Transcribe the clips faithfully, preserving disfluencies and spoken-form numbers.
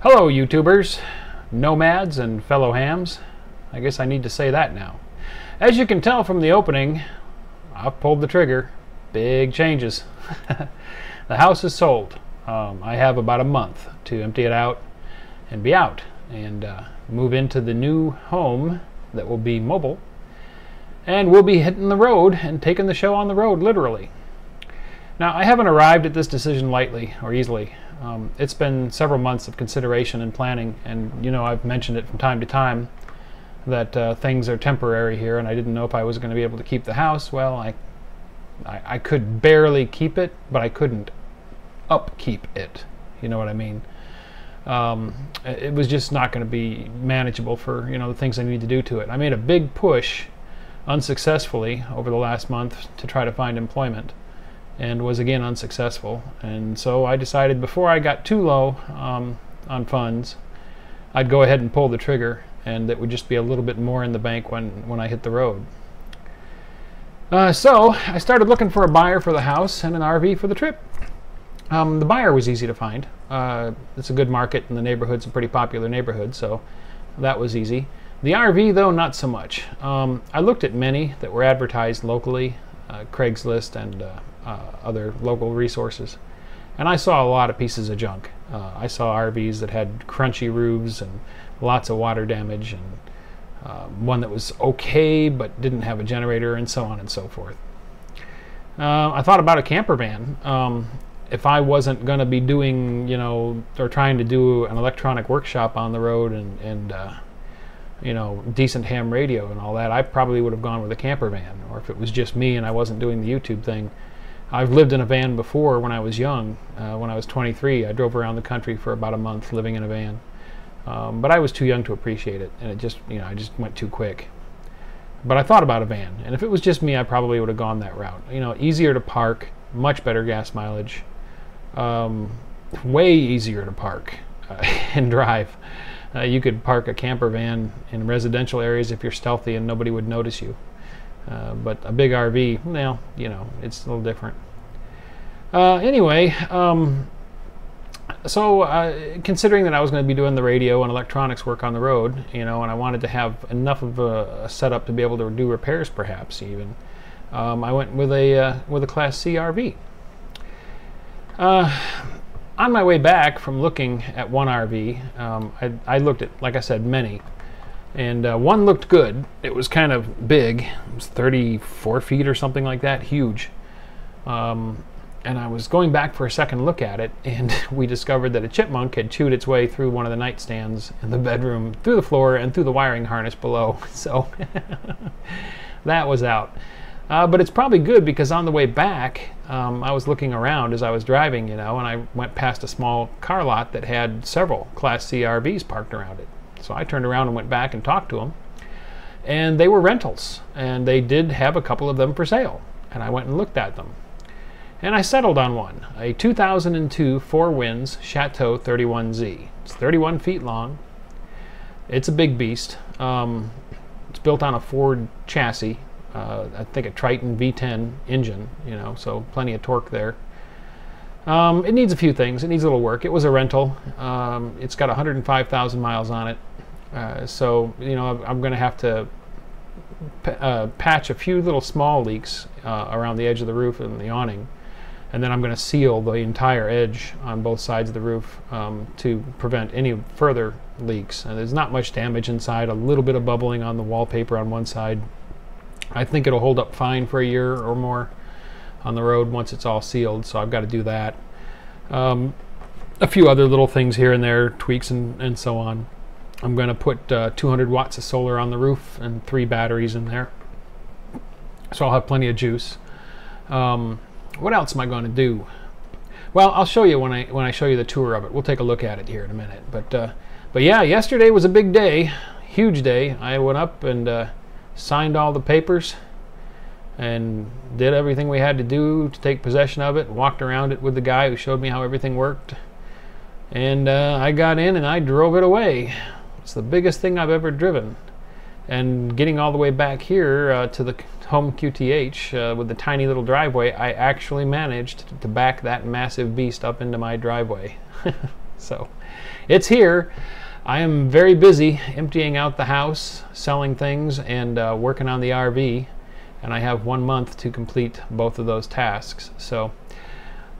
Hello YouTubers, nomads and fellow hams. I guess I need to say that now. As you can tell from the opening, I've pulled the trigger. Big changes. The house is sold. Um, I have about a month to empty it out and be out and uh, move into the new home that will be mobile. And we'll be hitting the road and taking the show on the road, literally. Now, I haven't arrived at this decision lightly or easily. Um, it's been several months of consideration and planning, and you know, I've mentioned it from time to time that uh, things are temporary here, and I didn't know if I was going to be able to keep the house. Well, I, I, I could barely keep it, but I couldn't upkeep it. You know what I mean? Um, it was just not going to be manageable for, you know, the things I need to do to it. I made a big push unsuccessfully over the last month to try to find employment, and was again unsuccessful. And so I decided before I got too low um, on funds, I'd go ahead and pull the trigger, and it would just be a little bit more in the bank when when I hit the road. Uh, so I started looking for a buyer for the house and an R V for the trip. Um, the buyer was easy to find. Uh, it's a good market, and the neighborhood's a pretty popular neighborhood, so that was easy. The R V, though, not so much. Um, I looked at many that were advertised locally, uh, Craigslist and uh, uh, other local resources, and I saw a lot of pieces of junk. Uh, I saw R Vs that had crunchy roofs and lots of water damage, and uh, one that was okay but didn't have a generator, and so on and so forth. Uh, I thought about a camper van. Um, if I wasn't going to be doing, you know, or trying to do an electronic workshop on the road and, and uh, you know, decent ham radio and all that, I probably would have gone with a camper van. Or if it was just me and I wasn't doing the YouTube thing, I've lived in a van before when I was young. Uh, when I was twenty-three, I drove around the country for about a month living in a van. Um, but I was too young to appreciate it, and it just, you know, I just went too quick. But I thought about a van, and if it was just me, I probably would have gone that route. You know, easier to park, much better gas mileage, um, way easier to park uh, and drive. Uh, you could park a camper van in residential areas if you're stealthy and nobody would notice you. Uh, but a big R V, well, you know, it's a little different. Uh, anyway, um, so uh, considering that I was going to be doing the radio and electronics work on the road, you know, and I wanted to have enough of a, a setup to be able to do repairs perhaps even, um, I went with a, uh, with a Class C R V. Uh, On my way back from looking at one R V, um, I, I looked at, like I said, many. And uh, one looked good. It was kind of big. It was thirty-four feet or something like that, huge. Um, and I was going back for a second look at it, and we discovered that a chipmunk had chewed its way through one of the nightstands in the bedroom, through the floor, and through the wiring harness below. So that was out. Uh, but it's probably good, because on the way back, um, I was looking around as I was driving, you know, and I went past a small car lot that had several Class C R Vs parked around it. So I turned around and went back and talked to them, and they were rentals, and they did have a couple of them for sale, and I went and looked at them. And I settled on one, a two thousand two Four Winds Chateau thirty-one Z. It's thirty-one feet long. It's a big beast. Um, it's built on a Ford chassis. Uh, I think a Triton V ten engine, you know, so plenty of torque there. Um, it needs a few things. It needs a little work. It was a rental. Um, it's got one hundred five thousand miles on it. Uh, so, you know, I'm, I'm going to have to p uh, patch a few little small leaks uh, around the edge of the roof and the awning. And then I'm going to seal the entire edge on both sides of the roof um, to prevent any further leaks. And there's not much damage inside. A little bit of bubbling on the wallpaper on one side. I think it'll hold up fine for a year or more on the road once it's all sealed, so I've got to do that. Um, a few other little things here and there, tweaks and, and so on. I'm going to put uh, two hundred watts of solar on the roof and three batteries in there, so I'll have plenty of juice. Um, what else am I going to do? Well, I'll show you when I when I show you the tour of it. We'll take a look at it here in a minute. But uh, but yeah, yesterday was a big day, huge day. I went up and Uh, signed all the papers and did everything we had to do to take possession of it, and walked around it with the guy who showed me how everything worked, and uh, I got in and I drove it away. It's the biggest thing I've ever driven, and getting all the way back here uh, to the home Q T H uh, with the tiny little driveway, I actually managed to back that massive beast up into my driveway. So it's here. I am very busy emptying out the house, selling things, and uh, working on the R V, and I have one month to complete both of those tasks. So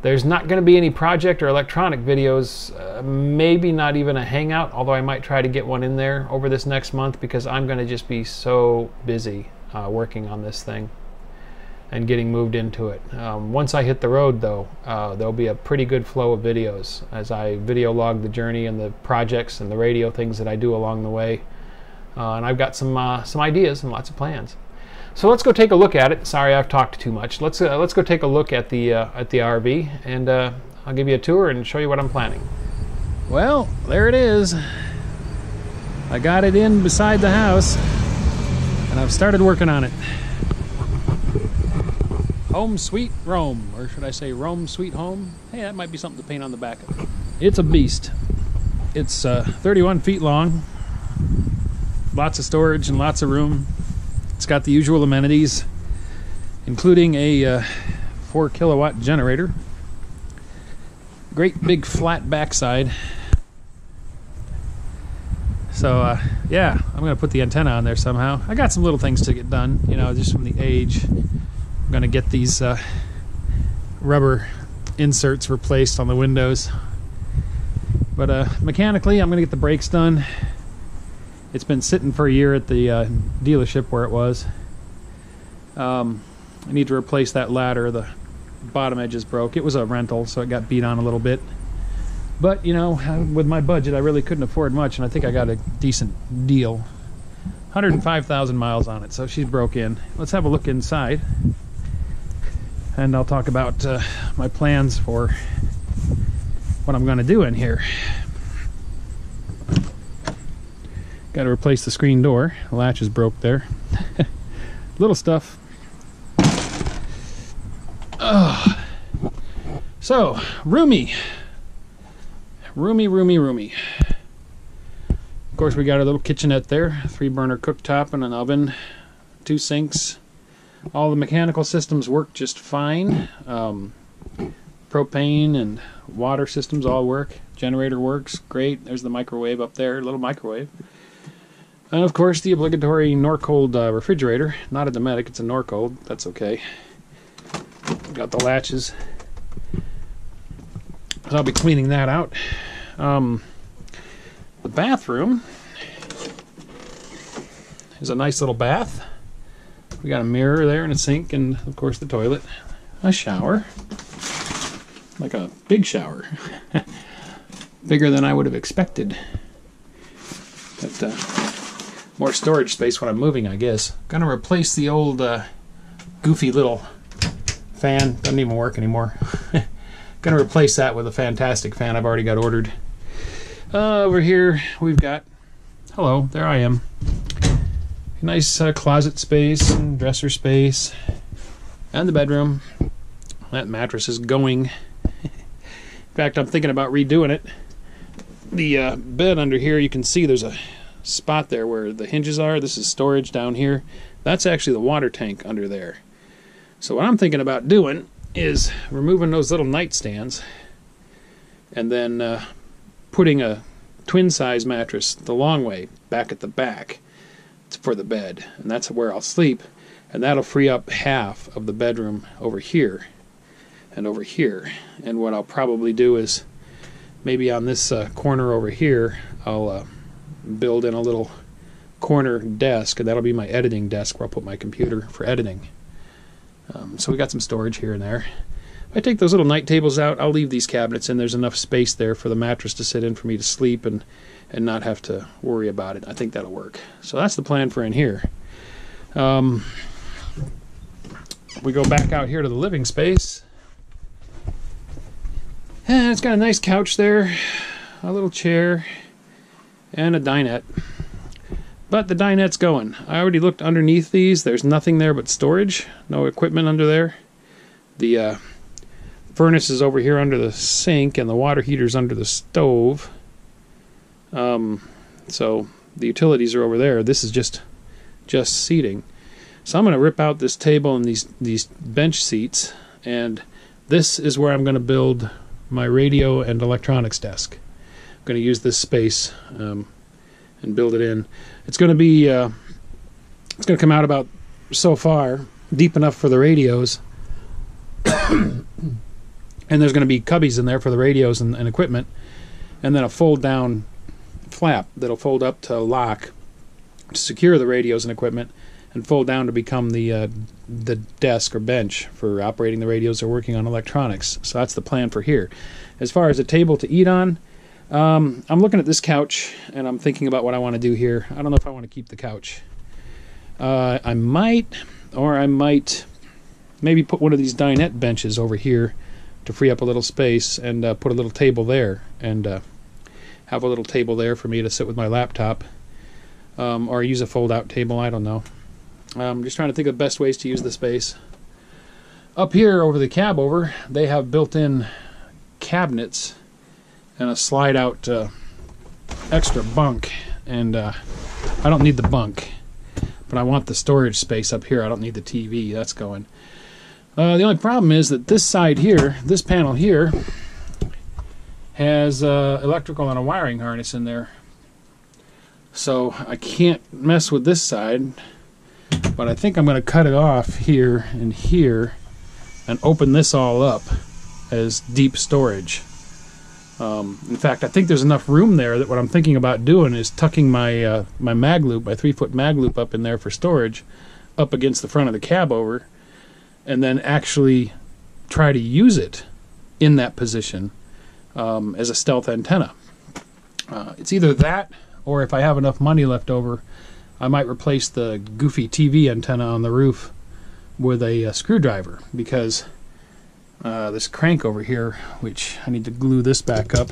there's not going to be any project or electronic videos, uh, maybe not even a hangout, although I might try to get one in there over this next month, because I'm going to just be so busy uh, working on this thing and getting moved into it. Um, once I hit the road, though, uh, there'll be a pretty good flow of videos as I video log the journey and the projects and the radio things that I do along the way. Uh, and I've got some, uh, some ideas and lots of plans. So let's go take a look at it. Sorry, I've talked too much. Let's uh, let's go take a look at the uh, at the R V, and uh, I'll give you a tour and show you what I'm planning. Well, there it is. I got it in beside the house, and I've started working on it. Home sweet Rome, or should I say Rome sweet home? Hey, that might be something to paint on the back of it. It's a beast. It's uh, thirty-one feet long. Lots of storage and lots of room. It's got the usual amenities, including a uh, four kilowatt generator, great big flat backside. So uh, yeah, I'm gonna put the antenna on there somehow. I got some little things to get done, you know, just from the age. I'm gonna get these uh, rubber inserts replaced on the windows, but uh, mechanically I'm gonna get the brakes done. It's been sitting for a year at the uh, dealership where it was. Um, I need to replace that ladder. The bottom edges broke. It was a rental, so it got beat on a little bit. But, you know, with my budget, I really couldn't afford much, and I think I got a decent deal. one hundred five thousand miles on it, so she's broke in. Let's have a look inside, and I'll talk about uh, my plans for what I'm going to do in here. Got to replace the screen door. The latch is broke there. Little stuff. Oh. So, roomy. Roomy, roomy, roomy. Of course, we got our little kitchenette there. Three burner cooktop and an oven. Two sinks. All the mechanical systems work just fine. Um, propane and water systems all work. Generator works great. There's the microwave up there. Little microwave. And of course, the obligatory Norcold uh, refrigerator. Not a Dometic, it's a Norcold. That's okay. Got the latches. So I'll be cleaning that out. Um, the bathroom is a nice little bath. We got a mirror there and a sink, and of course the toilet. A shower. Like a big shower. Bigger than I would have expected. But, uh, more storage space when I'm moving, I guess. Gonna replace the old uh, goofy little fan. Doesn't even work anymore. Gonna replace that with a fantastic fan I've already got ordered. Uh, over here we've got, hello, there I am. Nice uh, closet space and dresser space, and the bedroom. That mattress is going. In fact, I'm thinking about redoing it. The uh, bed under here, you can see there's a spot there where the hinges are. This is storage down here. That's actually the water tank under there. So what I'm thinking about doing is removing those little nightstands and then uh, putting a twin size mattress the long way back at the back for the bed, and that's where I'll sleep, and that'll free up half of the bedroom over here and over here. And what I'll probably do is maybe on this uh, corner over here I'll uh, build in a little corner desk, and that'll be my editing desk where I'll put my computer for editing. Um, so we got some storage here and there. If I take those little night tables out, I'll leave these cabinets in. There's enough space there for the mattress to sit in for me to sleep and and not have to worry about it. I think that'll work. So that's the plan for in here. Um, we go back out here to the living space, and it's got a nice couch there, a little chair, and a dinette. But the dinette's going. I already looked underneath these. There's nothing there but storage. No equipment under there. The uh, furnace is over here under the sink, and the water heater's under the stove. Um, so the utilities are over there. This is just just seating. So I'm going to rip out this table and these these bench seats, and this is where I'm going to build my radio and electronics desk. I'm going to use this space um, and build it in. It's going to be uh, it's going to come out about so far deep enough for the radios, and there's going to be cubbies in there for the radios and, and equipment, and then a fold down flap that'll fold up to lock to secure the radios and equipment, and fold down to become the uh, the desk or bench for operating the radios or working on electronics. So that's the plan for here. As far as a table to eat on, um, I'm looking at this couch and I'm thinking about what I want to do here. I don't know if I want to keep the couch. Uh, I might, or I might maybe put one of these dinette benches over here to free up a little space, and uh, put a little table there, and uh, have a little table there for me to sit with my laptop, um, or use a fold-out table. I don't know. I'm just trying to think of the best ways to use the space. Up here over the cab over, they have built-in cabinets and a slide-out uh, extra bunk. And uh, I don't need the bunk, but I want the storage space up here. I don't need the T V. That's going. Uh, the only problem is that this side here, this panel here, has uh, electrical and a wiring harness in there. So I can't mess with this side. But I think I'm going to cut it off here and here and open this all up as deep storage. Um, in fact, I think there's enough room there that what I'm thinking about doing is tucking my uh, my mag loop, my three-foot mag loop up in there for storage, up against the front of the cab over, and then actually try to use it in that position um, as a stealth antenna. Uh, it's either that, or if I have enough money left over, I might replace the goofy T V antenna on the roof with a, a screwdriver, because uh, this crank over here, which I need to glue this back up,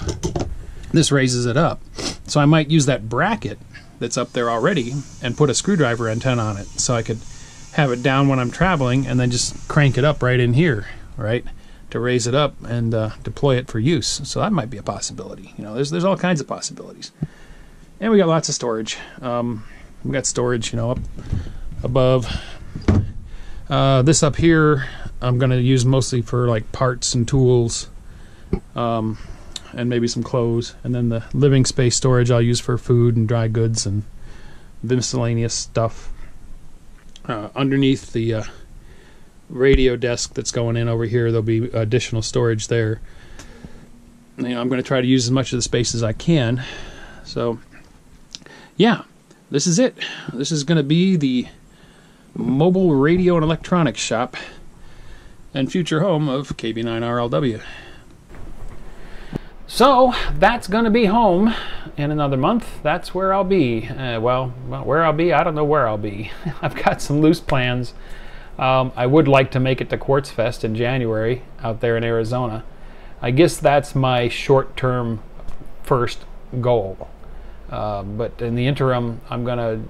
this raises it up. So I might use that bracket that's up there already and put a screwdriver antenna on it, so I could have it down when I'm traveling and then just crank it up right in here, right, to raise it up and uh, deploy it for use. So that might be a possibility. You know, there's there's all kinds of possibilities, and we got lots of storage. Um, We've got storage, you know, up above. Uh, this up here, I'm going to use mostly for like parts and tools, um, and maybe some clothes. And then the living space storage I'll use for food and dry goods and miscellaneous stuff. Uh, underneath the uh, radio desk that's going in over here, there'll be additional storage there. You know, I'm going to try to use as much of the space as I can. So, yeah. This is it. This is going to be the mobile radio and electronics shop and future home of K B nine R L W. So that's going to be home in another month. That's where I'll be. Uh, well, where I'll be, I don't know where I'll be. I've got some loose plans. Um, I would like to make it to Quartzfest in January out there in Arizona. I guess that's my short-term first goal. Uh, but in the interim, I'm gonna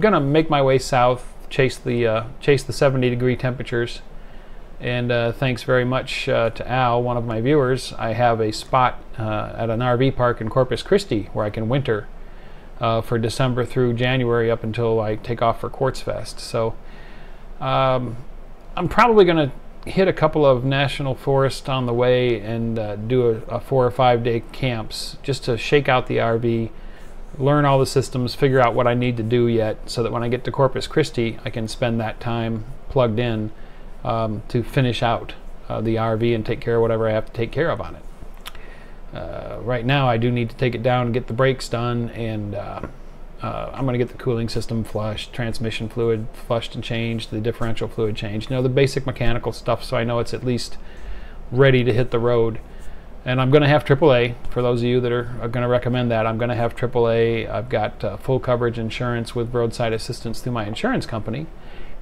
gonna make my way south, chase the uh, chase the seventy degree temperatures. And uh, thanks very much uh, to Al, one of my viewers. I have a spot uh, at an R V park in Corpus Christi where I can winter uh, for December through January, up until I take off for Quartzfest. So um, I'm probably gonna hit a couple of national forests on the way, and uh, do a, a four or five day camps just to shake out the R V. Learn all the systems, figure out what I need to do yet, so that when I get to Corpus Christi, I can spend that time plugged in um, to finish out uh, the R V and take care of whatever I have to take care of on it. Uh, right now, I do need to take it down, get the brakes done, and uh, uh, I'm going to get the cooling system flushed, transmission fluid flushed and changed, the differential fluid changed, you know, the basic mechanical stuff, so I know it's at least ready to hit the road. And I'm going to have triple A, for those of you that are, are going to recommend that. I'm going to have triple A. I've got uh, full coverage insurance with roadside assistance through my insurance company.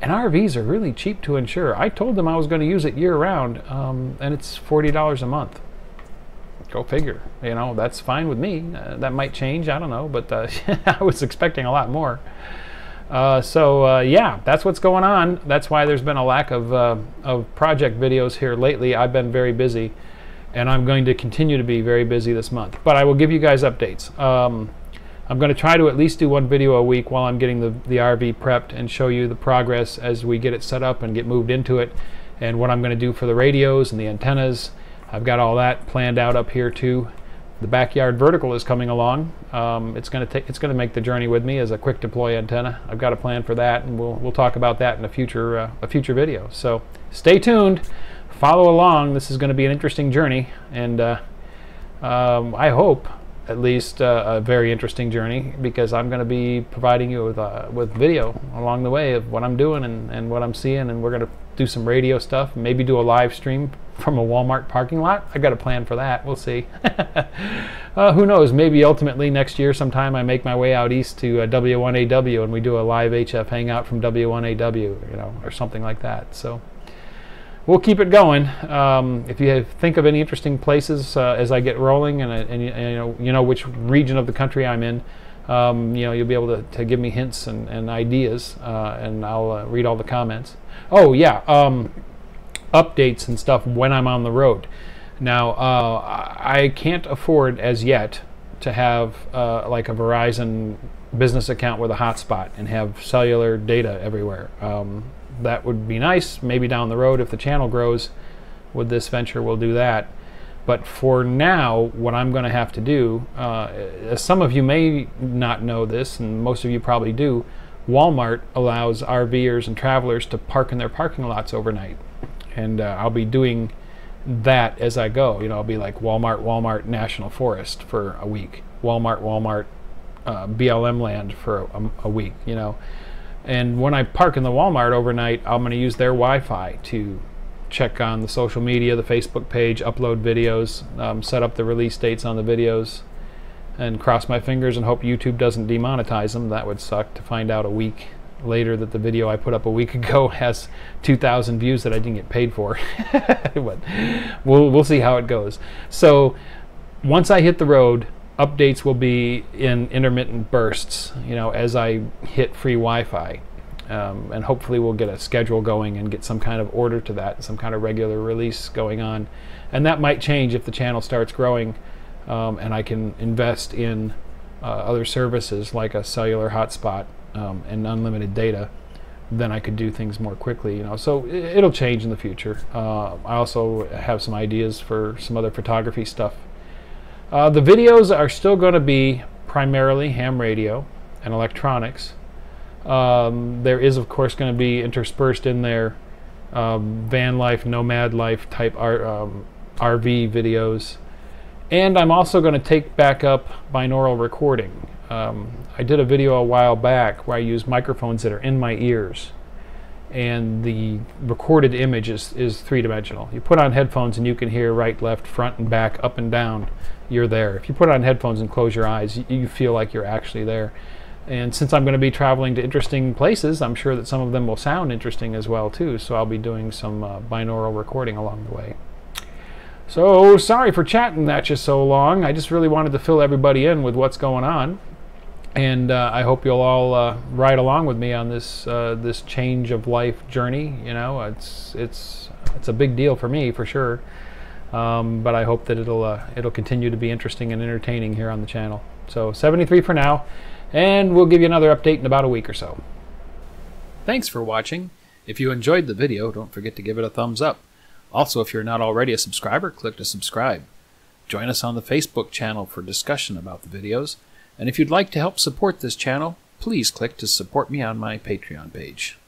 And R Vs are really cheap to insure. I told them I was going to use it year-round, um, and it's forty dollars a month. Go figure. You know, that's fine with me. Uh, that might change, I don't know, but uh, I was expecting a lot more. Uh, so, uh, yeah, that's what's going on. That's why there's been a lack of, uh, of project videos here lately. I've been very busy. And I'm going to continue to be very busy this month. But I will give you guys updates. Um, I'm going to try to at least do one video a week while I'm getting the, the R V prepped and show you the progress as we get it set up and get moved into it, and what I'm going to do for the radios and the antennas. I've got all that planned out up here too. The backyard vertical is coming along. Um, it's going to take, it's going to make the journey with me as a quick deploy antenna. I've got a plan for that, and we'll we'll talk about that in a future uh, a future video. So stay tuned, follow along. This is going to be an interesting journey, and uh, um, I hope at least uh, a very interesting journey, because I'm going to be providing you with uh, with video along the way of what I'm doing and and what I'm seeing, and we're going to do some radio stuff, maybe do a live stream from a Walmart parking lot. I got a plan for that. We'll see. uh, who knows? Maybe ultimately next year sometime I make my way out east to uh, W one A W and we do a live H F hangout from W one A W, you know, or something like that. So we'll keep it going. Um, if you have, think of any interesting places uh, as I get rolling, and, and, and you know, you know which region of the country I'm in, um, you know, you'll be able to, to give me hints and, and ideas, uh, and I'll uh, read all the comments. Oh yeah. Um, updates and stuff when I'm on the road. Now uh, I can't afford as yet to have uh, like a Verizon business account with a hotspot and have cellular data everywhere. Um, that would be nice, maybe down the road if the channel grows with this venture we'll do that. But for now what I'm going to have to do, uh, as some of you may not know this and most of you probably do, Walmart allows RVers and travelers to park in their parking lots overnight. And uh, I'll be doing that as I go. You know, I'll be like Walmart, Walmart, National Forest for a week. Walmart, Walmart, uh, B L M land for a, a week, you know. And when I park in the Walmart overnight, I'm going to use their Wi-Fi to check on the social media, the Facebook page, upload videos, um, set up the release dates on the videos, and cross my fingers and hope YouTube doesn't demonetize them. That would suck to find out a week later that the video I put up a week ago has two thousand views that I didn't get paid for. But we'll, we'll see how it goes. So once I hit the road, updates will be in intermittent bursts, you know, as I hit free Wi-Fi. Um, and hopefully we'll get a schedule going and get some kind of order to that, some kind of regular release going on. And that might change if the channel starts growing, um, and I can invest in uh, other services like a cellular hotspot Um, and unlimited data. Then I could do things more quickly, you know. So it, it'll change in the future. Uh, I also have some ideas for some other photography stuff. Uh, the videos are still going to be primarily ham radio and electronics. Um, there is, of course, going to be interspersed in there um, van life, nomad life type R, um, R V videos, and I'm also going to take back up binaural recording. Um, I did a video a while back where I used microphones that are in my ears, and the recorded image is, is three-dimensional. You put on headphones and you can hear right, left, front and back, up and down. You're there. If you put on headphones and close your eyes, you, you feel like you're actually there. And since I'm going to be traveling to interesting places, I'm sure that some of them will sound interesting as well too, so I'll be doing some uh, binaural recording along the way. So sorry for chatting that just so long. I just really wanted to fill everybody in with what's going on. And uh, I hope you'll all uh, ride along with me on this uh, this change of life journey. You know, it's it's it's a big deal for me for sure. Um, but I hope that it'll uh, it'll continue to be interesting and entertaining here on the channel. So seventy-three for now, and we'll give you another update in about a week or so. Thanks for watching. If you enjoyed the video, don't forget to give it a thumbs up. Also, if you're not already a subscriber, click to subscribe. Join us on the Facebook channel for discussion about the videos. And if you'd like to help support this channel, please click to support me on my Patreon page.